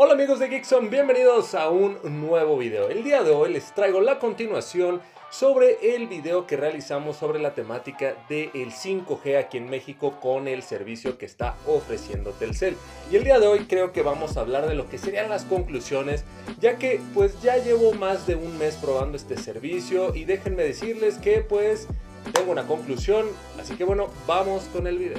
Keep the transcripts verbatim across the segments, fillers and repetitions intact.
Hola amigos de GiikZone, bienvenidos a un nuevo video. El día de hoy les traigo la continuación sobre el video que realizamos sobre la temática del cinco G aquí en México con el servicio que está ofreciendo Telcel. Y el día de hoy creo que vamos a hablar de lo que serían las conclusiones, ya que pues ya llevo más de un mes probando este servicio y déjenme decirles que pues tengo una conclusión, así que bueno, vamos con el video.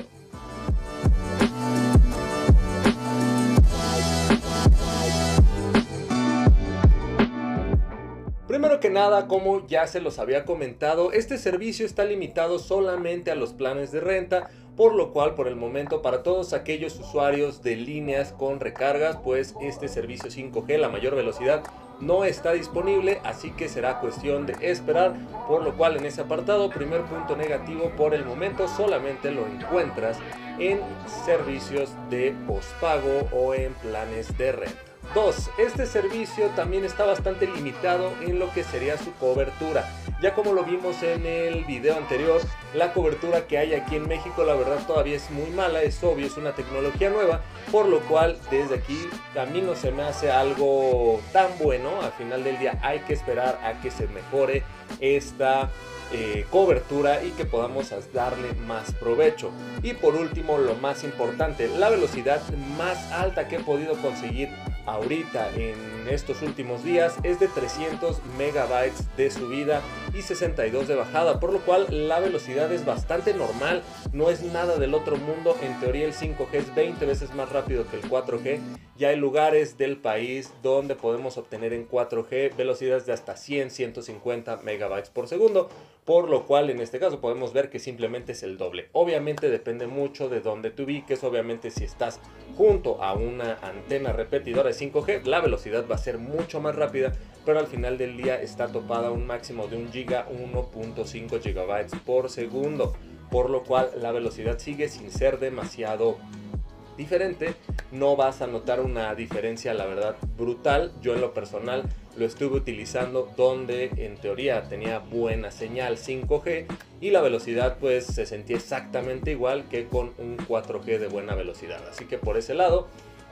Primero que nada, como ya se los había comentado, este servicio está limitado solamente a los planes de renta, por lo cual por el momento para todos aquellos usuarios de líneas con recargas, pues este servicio cinco G, la mayor velocidad, no está disponible, así que será cuestión de esperar, por lo cual en ese apartado, primer punto negativo, por el momento solamente lo encuentras en servicios de pospago o en planes de renta. Dos, este servicio también está bastante limitado en lo que sería su cobertura. Ya como lo vimos en el video anterior, la cobertura que hay aquí en México la verdad todavía es muy mala, es obvio, es una tecnología nueva, por lo cual desde aquí a mí no se me hace algo tan bueno. Al final del día hay que esperar a que se mejore esta Eh, cobertura y que podamos darle más provecho. Y por último, lo más importante, la velocidad más alta que he podido conseguir ahorita en estos últimos días es de trescientos megabytes de subida y sesenta y dos de bajada, por lo cual la velocidad es bastante normal, no es nada del otro mundo. En teoría el cinco G es veinte veces más rápido que el cuatro G. Ya hay lugares del país donde podemos obtener en cuatro G velocidades de hasta cien, ciento cincuenta megabytes por segundo, por lo cual en este caso podemos ver que simplemente es el doble. Obviamente depende mucho de dónde te ubiques, obviamente si estás junto a una antena repetidora de cinco G, la velocidad va a ser mucho más rápida, pero al final del día está topada un máximo de un giga, uno punto cinco gigabytes por segundo, por lo cual la velocidad sigue sin ser demasiado diferente. No vas a notar una diferencia la verdad brutal. Yo en lo personal lo estuve utilizando donde en teoría tenía buena señal cinco G y la velocidad pues se sentía exactamente igual que con un cuatro G de buena velocidad, así que por ese lado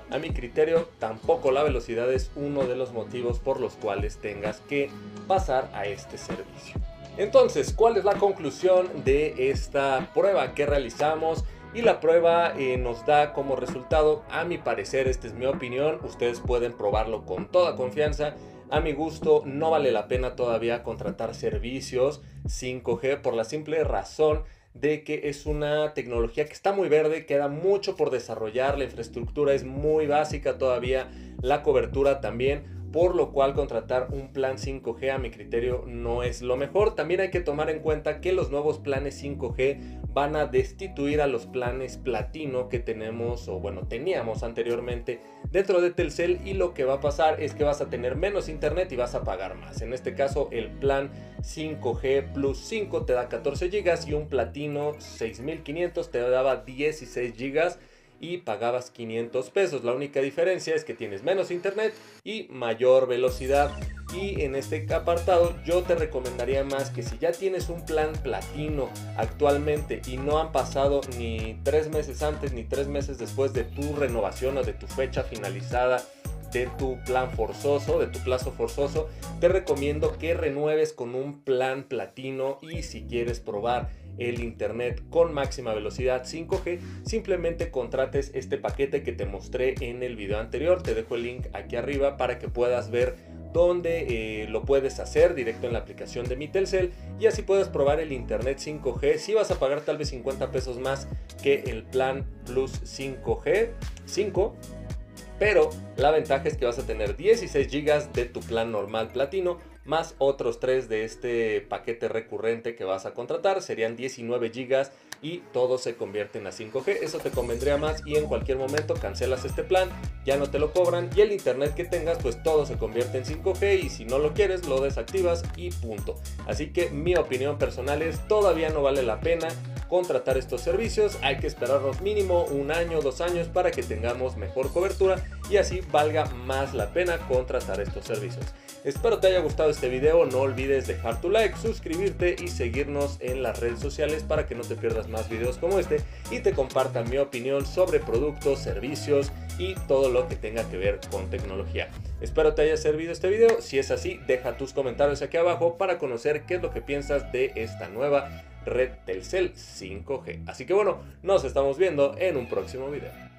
a mi criterio tampoco la velocidad es uno de los motivos por los cuales tengas que pasar a este servicio. Entonces, ¿cuál es la conclusión de esta prueba que realizamos? Y la prueba eh, nos da como resultado, a mi parecer, esta es mi opinión, ustedes pueden probarlo con toda confianza. A mi gusto no vale la pena todavía contratar servicios cinco G por la simple razón de que es una tecnología que está muy verde, queda mucho por desarrollar, la infraestructura es muy básica todavía, la cobertura también, por lo cual contratar un plan cinco G a mi criterio no es lo mejor. También hay que tomar en cuenta que los nuevos planes cinco G van a destituir a los planes platino que tenemos o bueno teníamos anteriormente dentro de Telcel, y lo que va a pasar es que vas a tener menos internet y vas a pagar más. En este caso el plan cinco G Plus cinco te da catorce gigas y un platino seis mil quinientos te daba dieciséis gigas y pagabas quinientos pesos. La única diferencia es que tienes menos internet y mayor velocidad. Y en este apartado yo te recomendaría más que si ya tienes un plan platino actualmente y no han pasado ni tres meses antes ni tres meses después de tu renovación o de tu fecha finalizada de tu plan forzoso, de tu plazo forzoso, te recomiendo que renueves con un plan platino. Y si quieres probar el internet con máxima velocidad cinco G, simplemente contrates este paquete que te mostré en el video anterior. Te dejo el link aquí arriba para que puedas ver donde eh, lo puedes hacer directo en la aplicación de Mi Telcel y así puedes probar el internet cinco G. Si vas a pagar tal vez cincuenta pesos más que el plan Plus cinco G cinco, pero la ventaja es que vas a tener dieciséis gigas de tu plan normal platino más otros tres de este paquete recurrente que vas a contratar, serían diecinueve gigas y todo se convierte en la cinco G. Eso te convendría más y en cualquier momento cancelas este plan, ya no te lo cobran y el internet que tengas pues todo se convierte en cinco G, y si no lo quieres lo desactivas y punto. Así que mi opinión personal es todavía no vale la pena. contratar estos servicios. Hay que esperarnos mínimo un año, dos años para que tengamos mejor cobertura y así valga más la pena contratar estos servicios. Espero te haya gustado este video, no olvides dejar tu like, suscribirte y seguirnos en las redes sociales para que no te pierdas más videos como este y te compartan mi opinión sobre productos, servicios y todo lo que tenga que ver con tecnología. Espero te haya servido este video, si es así deja tus comentarios aquí abajo para conocer qué es lo que piensas de esta nueva red Telcel cinco G. Así que bueno, nos estamos viendo en un próximo video.